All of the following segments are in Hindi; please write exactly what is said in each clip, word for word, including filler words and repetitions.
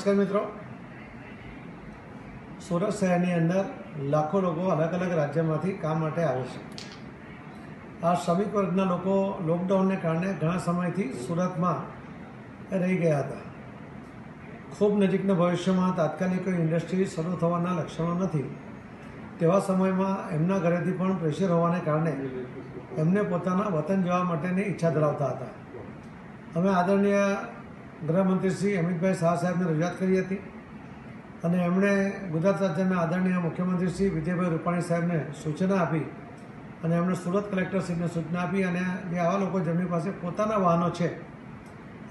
नमस्कार मित्रों, सूरत शहरनी अंदर लाखों लोग अलग अलग राज्य में काम माटे आवे छे। आ श्रमिक वर्गना लोको लॉकडाउन ने कारणे घणा समयथी सूरत में रही गया था। खूब नजीकना भविष्य में तात्कालिक इंडस्ट्री शुरू थवाना लक्षणों नथी। तेवा समय में एमना घरेथी पण प्रेशर होवाने कारणे एमने पोताना वतन जवा माटेनी इच्छा धरावता हता। हमें आदरणीय गृहमंत्री श्री अमित शाह साहेब ने रजूआत करी थी और एमने गुजरात राज्य में आदरणीय मुख्यमंत्री श्री विजयभा रूपाणी साहेब ने सूचना आपी और एमने सूरत कलेक्टर साहब ने सूचना आपी और जे आवा लोको जेमनी पासे पोताना वाहनों छे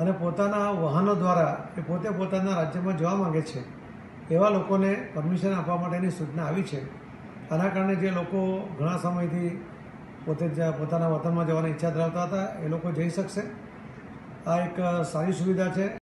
अने पोताना वाहनों द्वारा ए पोते पोताना राज्यमां जवा मांगे छे एवा लोकोने परमिशन आपवा माटेनी सूचना आवी छे। आना कारणे जे लोको घणा समयथी पोते ज पोताना वतनमां जवानी इच्छा धरावता हता ए लोको जई शकशे। आ एक सारी सुविधा है।